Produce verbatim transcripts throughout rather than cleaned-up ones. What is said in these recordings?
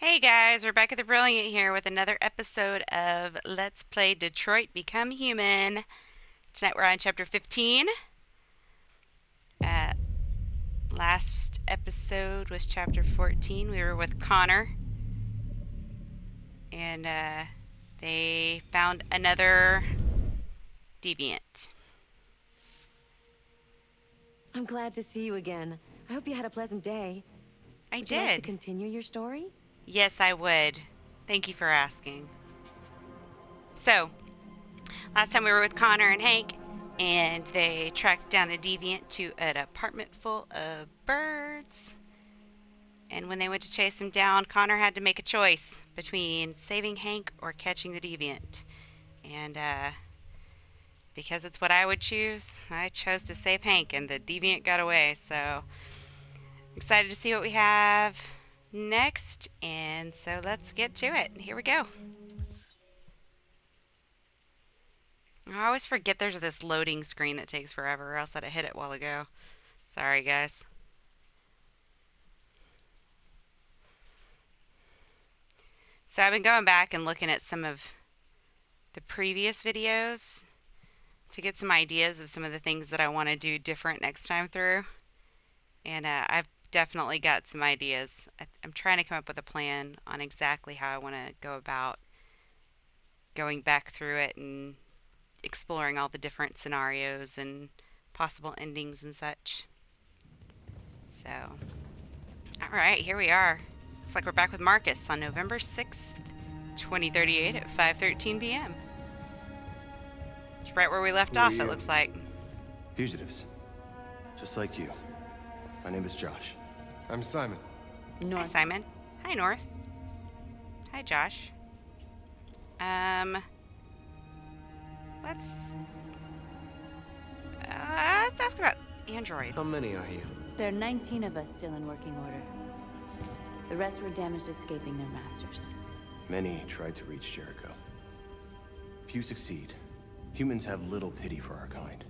Hey guys, Rebecca the Brilliant here with another episode of Let's Play Detroit Become Human. Tonight we're on chapter fifteen. Uh, last episode was chapter fourteen. We were with Connor. And uh, they found another deviant. I'm glad to see you again. I hope you had a pleasant day. I did. Would you like to continue your story? Yes, I would. Thank you for asking. So, last time we were with Connor and Hank, and they tracked down a deviant to an apartment full of birds. And when they went to chase him down, Connor had to make a choice between saving Hank or catching the deviant. And uh, because it's what I would choose, I chose to save Hank, and the deviant got away. So, I'm excited to see what we have next, and so let's get to it. Here we go. I always forget there's this loading screen that takes forever, or else I'd have hit it a while ago. Sorry, guys. So I've been going back and looking at some of the previous videos to get some ideas of some of the things that I want to do different next time through. And uh, I've definitely got some ideas. I, I'm trying to come up with a plan on exactly how I want to go about going back through it and exploring all the different scenarios and possible endings and such. So, all right, here we are. Looks like we're back with Marcus on November sixth, twenty thirty-eight at five thirteen p m It's right where we left Who off, it looks like. Fugitives, just like you. My name is Josh. I'm Simon. North. Hi, Simon. Hi, North. Hi, Josh. Um, let's, uh, let's ask about Android. How many are you? There are nineteen of us still in working order. The rest were damaged escaping their masters. Many tried to reach Jericho. Few succeed. Humans have little pity for our kind.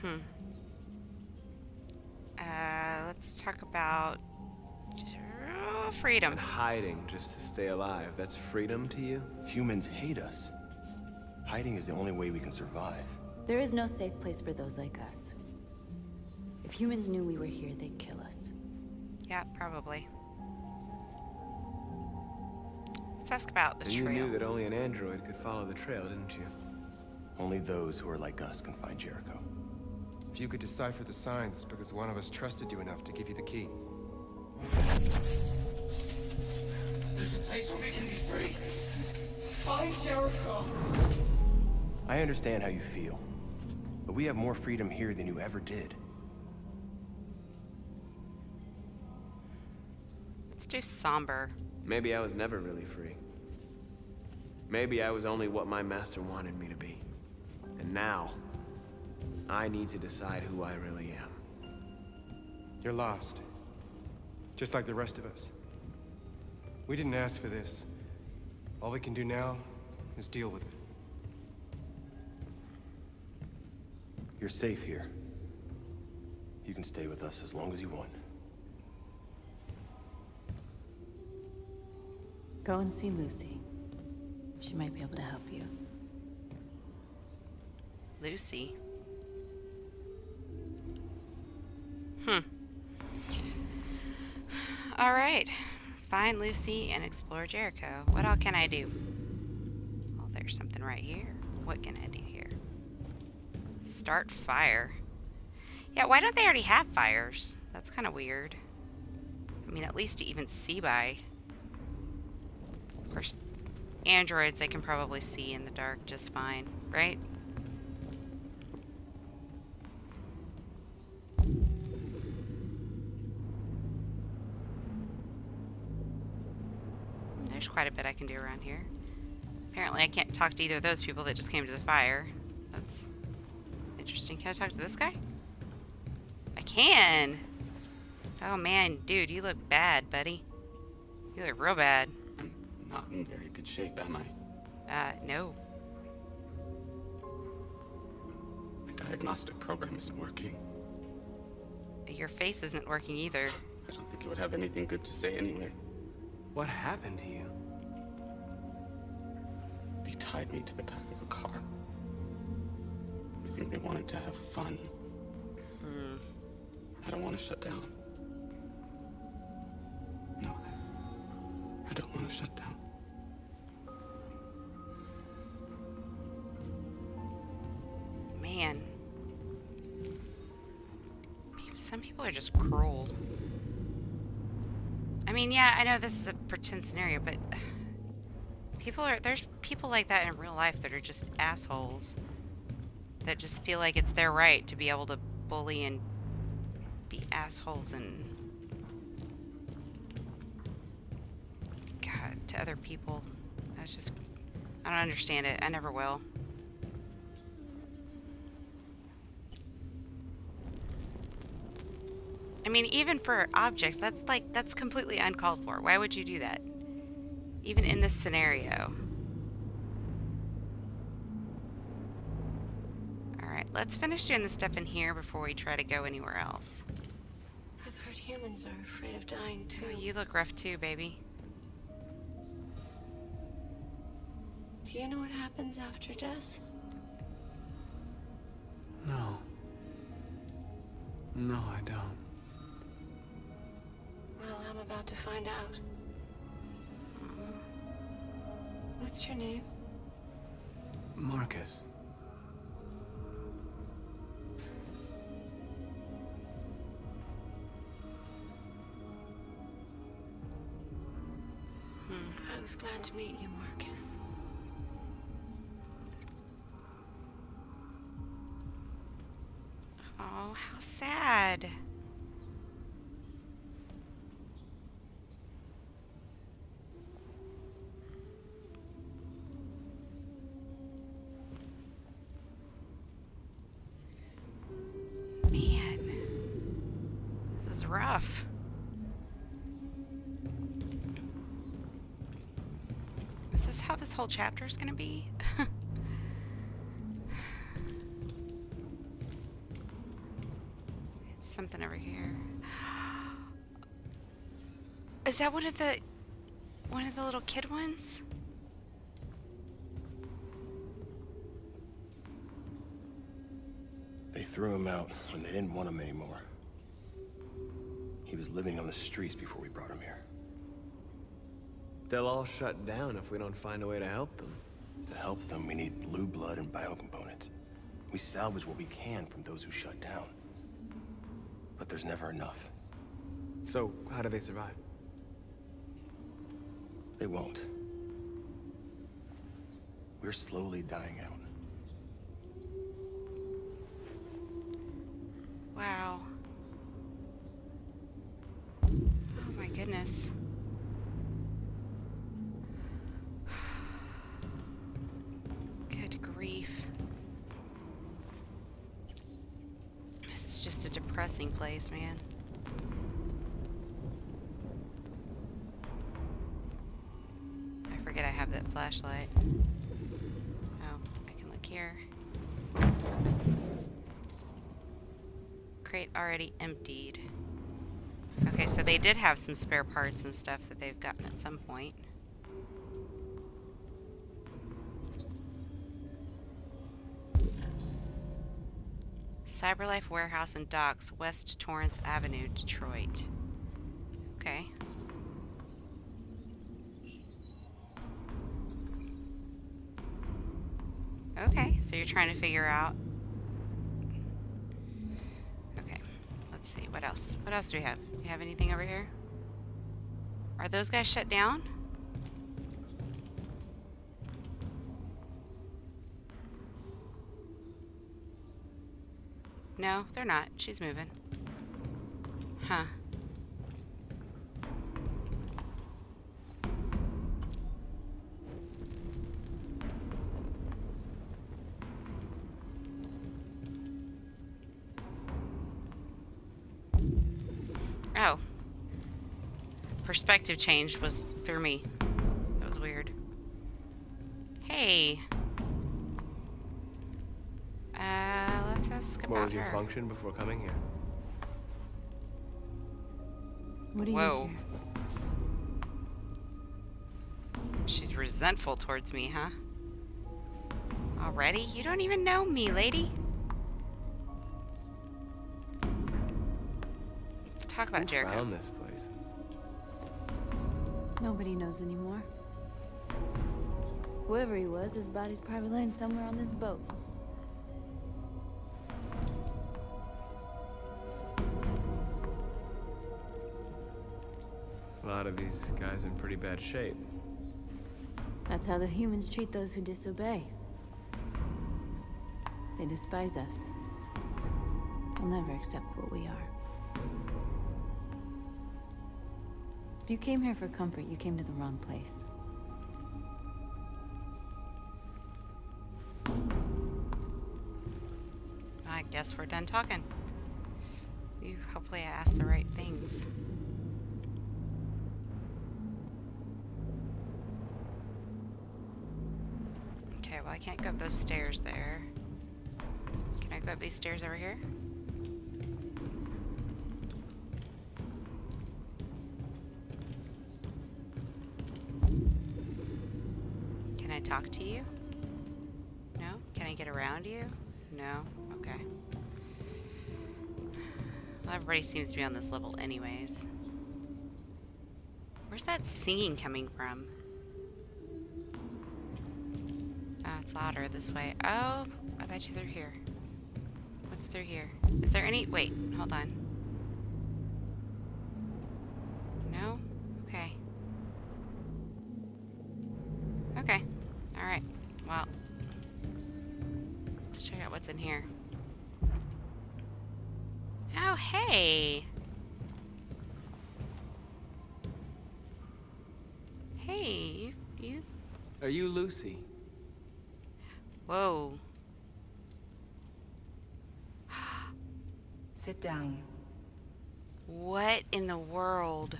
Hmm. Uh, let's talk about oh, freedom. And hiding just to stay alive, that's freedom to you? Humans hate us. Hiding is the only way we can survive. There is no safe place for those like us. If humans knew we were here, they'd kill us. Yeah, probably. Let's ask about the and trail. You knew that only an android could follow the trail, didn't you? Only those who are like us can find Jericho. If you could decipher the signs, it's because one of us trusted you enough to give you the key. There's a place where we can be free. Find Jericho. I understand how you feel, but we have more freedom here than you ever did. It's too somber. Maybe I was never really free. Maybe I was only what my master wanted me to be. And now, I need to decide who I really am. You're lost. Just like the rest of us. We didn't ask for this. All we can do now is deal with it. You're safe here. You can stay with us as long as you want. Go and see Lucy. She might be able to help you. Lucy? Hmm. All right. Find Lucy and explore Jericho. What all can I do? Oh, there's something right here. What can I do here? Start fire. Yeah, why don't they already have fires? That's kind of weird. I mean, at least to even see by. Of course, androids they can probably see in the dark just fine, right? There's quite a bit I can do around here. Apparently I can't talk to either of those people that just came to the fire. That's interesting. Can I talk to this guy? I can! Oh man, dude, you look bad, buddy. You look real bad. I'm not in very good shape, am I? Uh, no. My diagnostic program isn't working. Your face isn't working either. I don't think it would have anything good to say anyway. What happened to you? They tied me to the back of a car. I think they wanted to have fun. Mm. I don't want to shut down. No, I don't want to shut down. Man. Some people are just cruel. I mean, yeah, I know this is a pretend scenario, but people are, there's people like that in real life that are just assholes. That just feel like it's their right to be able to bully and be assholes and... God, to other people. That's just... I don't understand it. I never will. I mean, even for objects, that's like, that's completely uncalled for. Why would you do that? Even in this scenario. Alright, let's finish doing this stuff in here before we try to go anywhere else. I've heard humans are afraid of dying too. Oh, you look rough too, baby. Do you know what happens after death? No. No, I don't. Well, I'm about to find out. What's your name? Marcus. Hmm. I was glad to meet you, Marcus. Oh, how sad. Rough. Is this how this whole chapter is going to be? It's something over here. Is that one of the one of the little kid ones? They threw him out when they didn't want him anymore. He was living on the streets before we brought him here. They'll all shut down if we don't find a way to help them. To help them, we need blue blood and biocomponents. We salvage what we can from those who shut down. But there's never enough. So, how do they survive? They won't. We're slowly dying out. Wow. Goodness. Good grief. This is just a depressing place, man. I forget I have that flashlight. Oh, I can look here. Crate already emptied. Okay, so they did have some spare parts and stuff that they've gotten at some point. Cyberlife Warehouse and Docks, West Torrance Avenue, Detroit. Okay. Okay, so you're trying to figure out... Let's see, what else? What else do we have? Do we have anything over here? Are those guys shut down? No, they're not. She's moving. Huh. Oh. Perspective change was through me. That was weird. Hey. Uh, let's ask about her. What was your function before coming here? What do you Whoa. Care? She's resentful towards me, huh? Already? You don't even know me, lady. Let's talk about Who Jericho. Found this place? Nobody knows anymore. Whoever he was, his body's probably laying somewhere on this boat. A lot of these guys in pretty bad shape. That's how the humans treat those who disobey. They despise us. They'll never accept what we are. If you came here for comfort, you came to the wrong place. I guess we're done talking. You, hopefully I asked the right things. I can't go up those stairs there. Can I go up these stairs over here? Can I talk to you? No? Can I get around you? No? Okay. Well, everybody seems to be on this level anyways. Where's that singing coming from? Louder this way. Oh, I bet you they're here. What's through here? Is there any? Wait, hold on. No? Okay. Okay. Alright. Well, let's check out what's in here. Oh, hey! Hey, you. you? Are you Lucy? Whoa. Sit down. What in the world?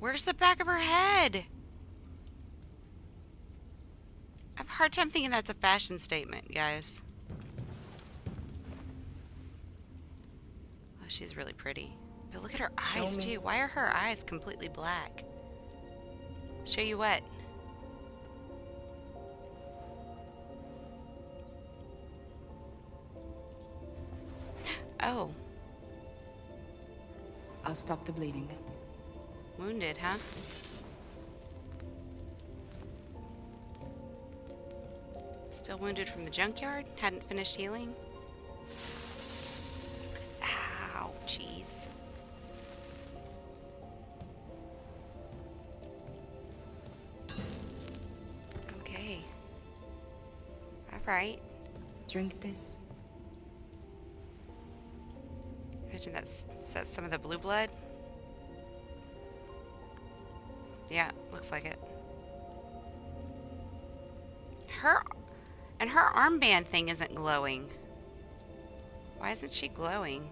Where's the back of her head? I have a hard time thinking that's a fashion statement, guys. Oh, she's really pretty. But look at her eyes, too. Why are her eyes completely black? Show you what? Oh. I'll stop the bleeding. Wounded, huh? Still wounded from the junkyard? Hadn't finished healing? Ow, jeez. Okay. Alright. Drink this. That's, that's some of the blue blood. Yeah, looks like it. Her and her armband thing isn't glowing. Why isn't she glowing?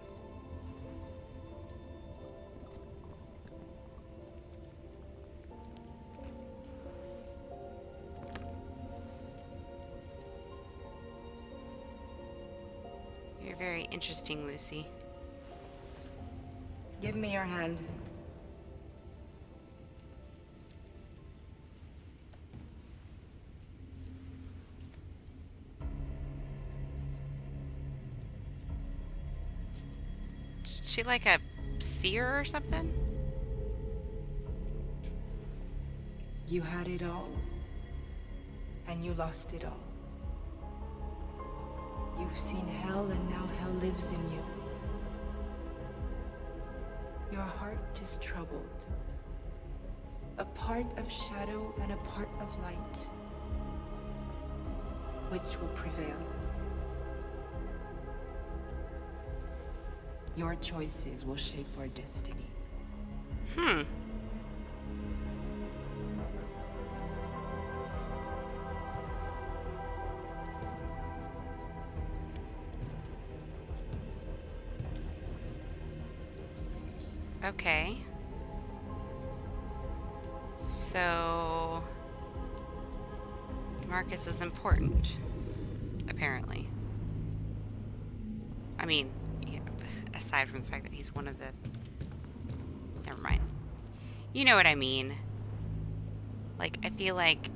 You're very interesting, Lucy. Give me your hand. Is she like a seer or something? You had it all, and you lost it all. You've seen hell, and now hell lives in you. Your heart is troubled. A part of shadow and a part of light. Which will prevail? Your choices will shape our destiny. Hmm. Okay. So Marcus is important, apparently. I mean, yeah, aside from the fact that he's one of the Never mind. You know what I mean. Like, I feel like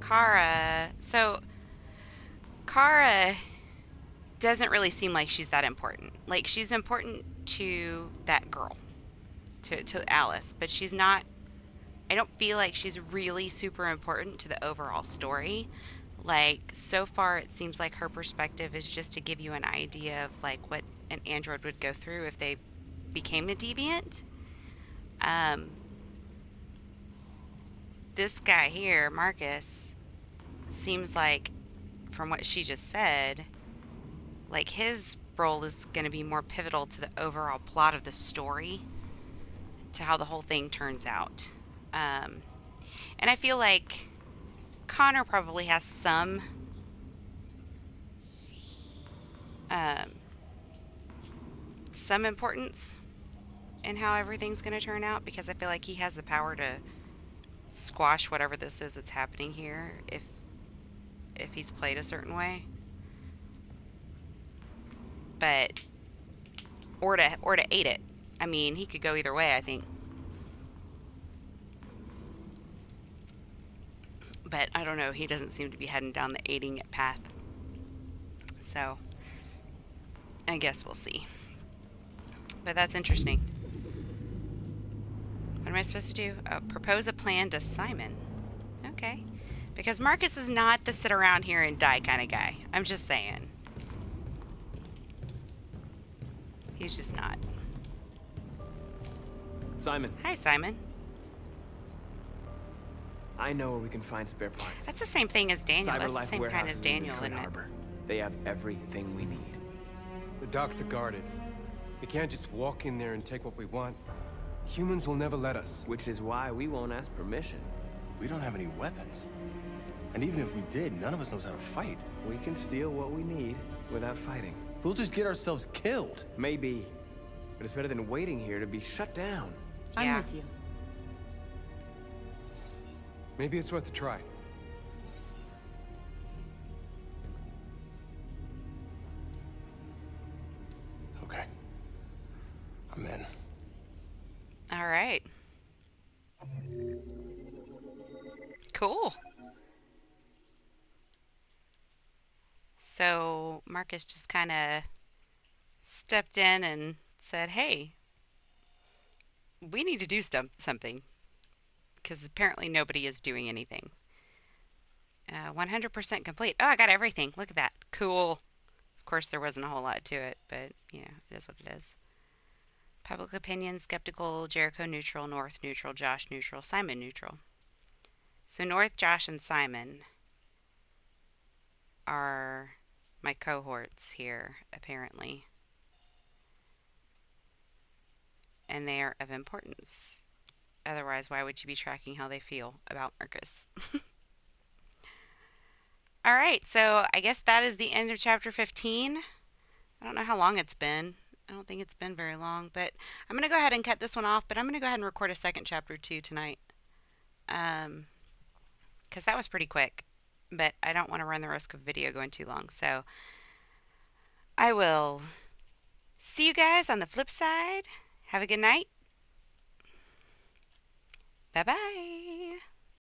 Kara... So, Kara doesn't really seem like she's that important. Like, she's important to that girl. To, to Alice. But she's not... I don't feel like she's really super important to the overall story. Like, so far it seems like her perspective is just to give you an idea of, like, what an android would go through if they became a deviant. Um... This guy here, Marcus, seems like, from what she just said, like his role is going to be more pivotal to the overall plot of the story, to how the whole thing turns out. Um, and I feel like Connor probably has some um, some importance in how everything's going to turn out, because I feel like he has the power to squash whatever this is that's happening here if if he's played a certain way, but or to or to aid it. I mean, he could go either way, I think, but I don't know, he doesn't seem to be heading down the aiding it path, so I guess we'll see. But that's interesting. What am I supposed to do? Uh, propose a plan to Simon. Okay. Because Marcus is not the sit around here and die kind of guy. I'm just saying. He's just not. Simon. Hi, Simon. I know where we can find spare parts. That's the same thing as Daniel. Cyberlife That's the same kind as Daniel, isn't it? They have everything we need. The docks are guarded. We can't just walk in there and take what we want. Humans will never let us. Which is why we won't ask permission. We don't have any weapons. And even if we did, none of us knows how to fight. We can steal what we need without fighting. We'll just get ourselves killed. Maybe. But it's better than waiting here to be shut down. I'm yeah. with you. Maybe it's worth a try. Okay. I'm in. All right. Cool. So Marcus just kind of stepped in and said, hey, we need to do some something, because apparently nobody is doing anything. Uh, one hundred percent complete. Oh, I got everything. Look at that. Cool. Of course, there wasn't a whole lot to it, but, you know, it is what it is. Public opinion, skeptical, Jericho neutral, North neutral, Josh neutral, Simon neutral. So North, Josh, and Simon are my cohorts here, apparently. And they are of importance. Otherwise, why would you be tracking how they feel about Marcus? All right, so I guess that is the end of chapter fifteen. I don't know how long it's been. I don't think it's been very long, but I'm going to go ahead and cut this one off, but I'm going to go ahead and record a second chapter too tonight. Um, because that was pretty quick, but I don't want to run the risk of video going too long. So I will see you guys on the flip side. Have a good night. Bye-bye.